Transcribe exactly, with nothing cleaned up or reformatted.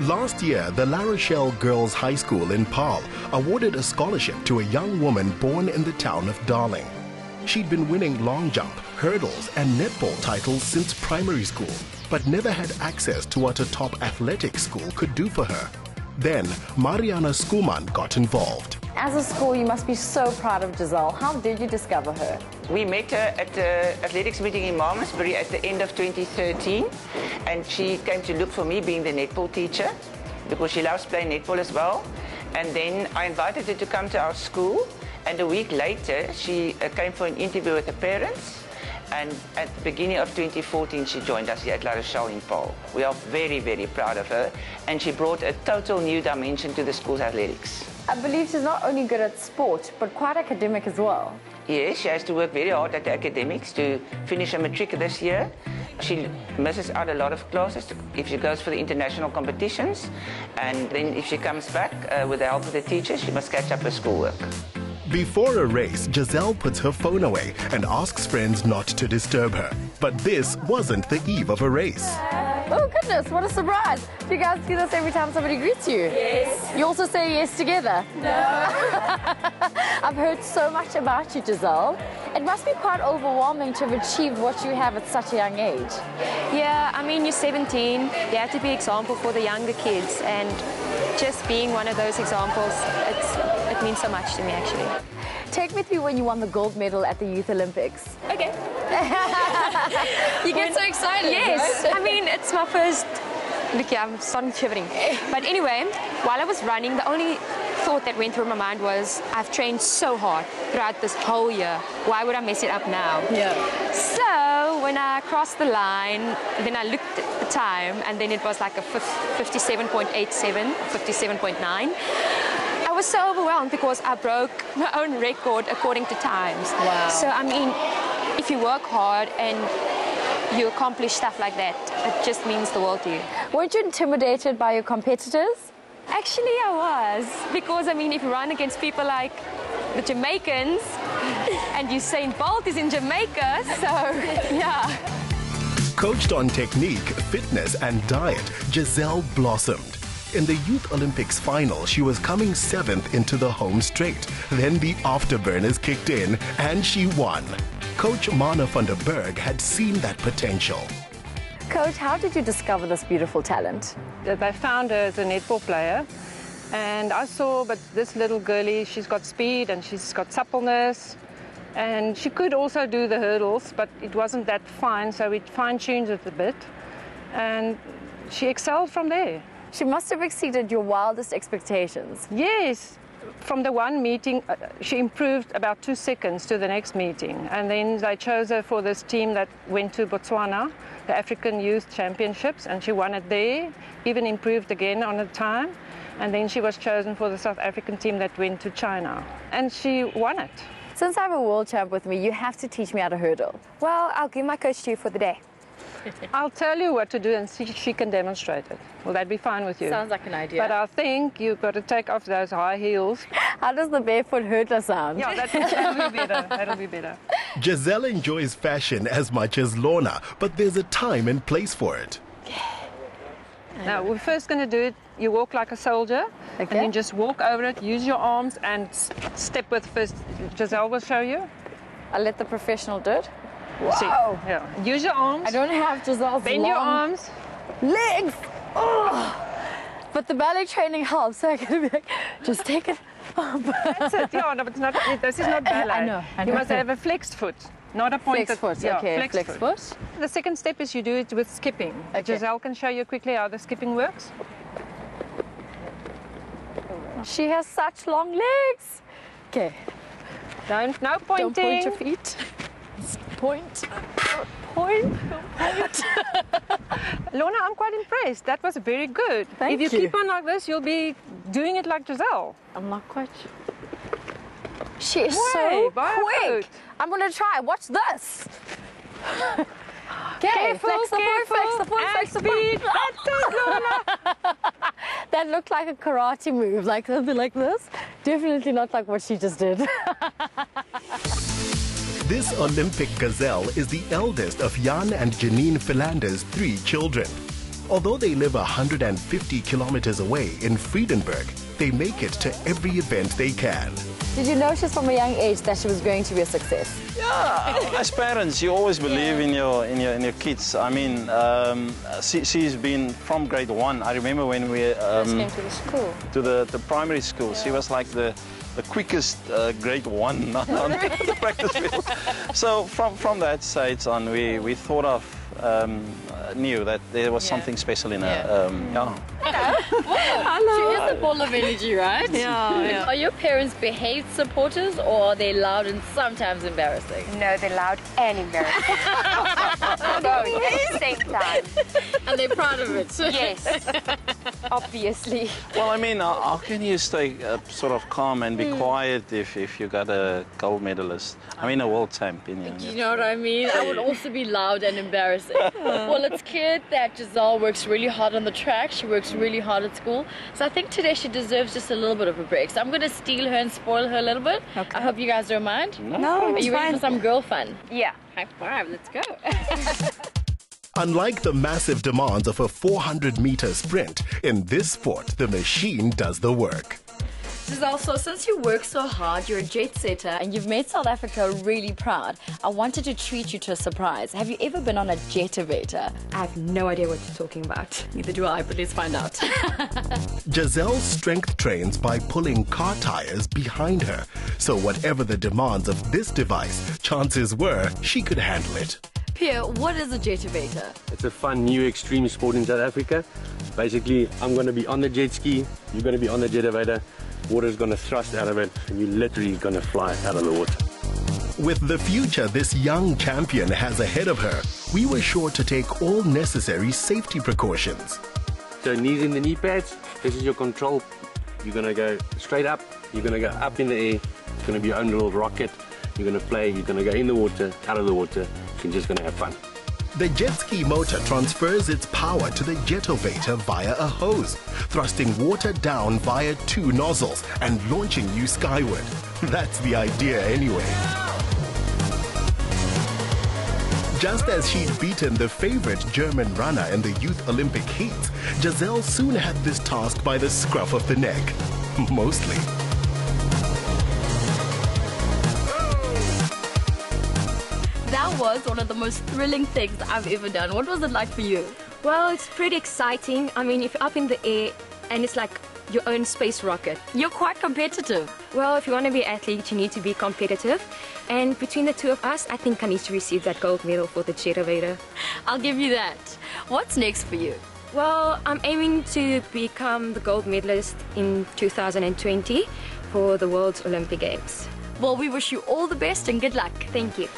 Last year, the La Rochelle Girls High School in Paarl awarded a scholarship to a young woman born in the town of Darling. She'd been winning long jump, hurdles and netball titles since primary school, but never had access to what a top athletic school could do for her. Then, Mariana Schoolman got involved. As a school, you must be so proud of Gezelle. How did you discover her? We met her at the athletics meeting in Malmesbury at the end of twenty thirteen. And she came to look for me, being the netball teacher, because she loves playing netball as well. And then I invited her to come to our school. And a week later, she came for an interview with her parents. And at the beginning of twenty fourteen, she joined us here at La Rochelle in Paarl. We are very, very proud of her, and she brought a total new dimension to the school's athletics. I believe she's not only good at sport, but quite academic as well. Yes, she has to work very hard at the academics to finish her matric this year. She misses out a lot of classes if she goes for the international competitions, and then if she comes back uh, with the help of the teachers, she must catch up her schoolwork. Before a race, Gezelle puts her phone away and asks friends not to disturb her. But this wasn't the eve of a race. Oh goodness, what a surprise! Do you guys do this every time somebody greets you? Yes. You also say yes together? No. I've heard so much about you, Gezelle. It must be quite overwhelming to have achieved what you have at such a young age. Yeah, I mean, you're seventeen, you have to be an example for the younger kids, and just being one of those examples, it's, it means so much to me, actually. Take me through when you won the gold medal at the Youth Olympics. Okay. You get when, so excited. Yes. Right? I mean, it's my first... Look, yeah, I'm starting shivering. But anyway, while I was running, the only thought that went through my mind was, I've trained so hard throughout this whole year. Why would I mess it up now? Yeah. So when I crossed the line, then I looked at the time, and then it was like a fifty-seven point eight seven, fifty-seven point nine. I was so overwhelmed because I broke my own record according to times. Wow. So, I mean, if you work hard and you accomplish stuff like that, it just means the world to you. Weren't you intimidated by your competitors? Actually, I was. Because, I mean, if you run against people like the Jamaicans and Usain Bolt is in Jamaica, so, yeah. Coached on technique, fitness and diet, Gezelle blossomed. In the Youth Olympics final, she was coming seventh into the home straight. Then the afterburners kicked in and she won. Coach Marna van der Berg had seen that potential. Coach, how did you discover this beautiful talent? They found her as a netball player. And I saw, but this little girlie, she's got speed and she's got suppleness. And she could also do the hurdles, but it wasn't that fine, so we fine-tuned it a bit. And she excelled from there. She must have exceeded your wildest expectations. Yes. From the one meeting, uh, she improved about two seconds to the next meeting. And then they chose her for this team that went to Botswana, the African Youth Championships, and she won it there, even improved again on the time. And then she was chosen for the South African team that went to China, and she won it. Since I'm a world champ with me, you have to teach me how to hurdle. Well, I'll give my coach to you for the day. I'll tell you what to do and see if she can demonstrate it. Will that be fine with you? Sounds like an idea. But I think you've got to take off those high heels. How does the barefoot hurdler sound? Yeah, that, that'll be better. That'll be better. Gezelle enjoys fashion as much as Lorna, but there's a time and place for it. Now, we're first going to do it. You walk like a soldier, okay. And then just walk over it, use your arms, and step with first. Gezelle will show you. I'll let the professional do it. Wow. See, yeah. Use your arms. I don't have Gezelle's Bend long your arms. Legs. Oh. But the ballet training helps, so I can be like, just take it. That's it. Yeah, no, but it's not, it, this is not ballet. I know. I know. You must have a flexed foot, not a pointed foot. Yeah, okay. Flexed Flex foot. foot. The second step is you do it with skipping. Okay. Gezelle can show you quickly how the skipping works. She has such long legs. Okay. Don't, no pointing. Don't point your feet. Point. Point. Point. Lorna, I'm quite impressed. That was very good. Thank if you, you keep on like this, you'll be doing it like Gezelle. I'm not quite sure. She is Way, so quick. I'm going to try. Watch this. Okay, flex the foot, flex the foot, flex the foot. That looked like a karate move, like something like this. Definitely not like what she just did. This Olympic Gezelle is the eldest of Jan and Janine Philander's three children. Although they live one hundred fifty kilometers away in Friedenburg, they make it to every event they can. Did you notice from a young age that she was going to be a success? Yeah, as parents, you always believe yeah. in your in your in your kids. I mean, um, she, she's been from grade one. I remember when we um, came to the school, to the the primary school. Yeah. She was like the the quickest uh, grade one on the practice field. So from from that side on, we we thought of. Um, knew that there was yeah. something special in her. Yeah. Um, yeah. Hello. Well, hello. She is a ball of energy, right? yeah, yeah. Are your parents behaved supporters, or are they loud and sometimes embarrassing? No, they're loud and embarrassing. Both at the same time. And they're proud of it. Yes, obviously. Well, I mean, how can you stay uh, sort of calm and be mm. quiet if, if you got a gold medalist? I mean, a world champion. You know, you know what I mean? I would also be loud and embarrassing. Well, it's clear that Gezelle works really hard on the track. She works really hard at school. So I think today she deserves just a little bit of a break. So I'm going to steal her and spoil her a little bit. Okay. I hope you guys don't mind. No, no it's Are you fine. ready for some girl fun? Yeah. High five. Let's go. Unlike the massive demands of a four hundred meter sprint, in this sport, the machine does the work. Gezelle, so since you work so hard, you're a jet setter and you've made South Africa really proud, I wanted to treat you to a surprise. Have you ever been on a Jetovator? I have no idea what you're talking about. Neither do I, but let's find out. Gezelle strength trains by pulling car tires behind her. So whatever the demands of this device, chances were she could handle it. Pierre, what is a Jetovator? It's a fun new extreme sport in South Africa. Basically, I'm going to be on the jet ski, you're going to be on the Jetovator. Water's going to thrust out of it, and you're literally going to fly out of the water. With the future this young champion has ahead of her, we were sure to take all necessary safety precautions. So knees in the knee pads, this is your control. You're going to go straight up, you're going to go up in the air, it's going to be your own little rocket, you're going to play, you're going to go in the water, out of the water, you're just going to have fun. The jet ski motor transfers its power to the Jetovator via a hose, thrusting water down via two nozzles and launching you skyward. That's the idea anyway. Just as she'd beaten the favorite German runner in the Youth Olympic heat, Gezelle soon had this task by the scruff of the neck. Mostly. That was one of the most thrilling things that I've ever done. What was it like for you? Well, it's pretty exciting. I mean, if you're up in the air and it's like your own space rocket. You're quite competitive. Well, if you want to be an athlete, you need to be competitive. And between the two of us, I think I need to receive that gold medal for the Jetovator. I'll give you that. What's next for you? Well, I'm aiming to become the gold medalist in two thousand twenty for the World Olympic Games. Well, we wish you all the best and good luck. Thank you.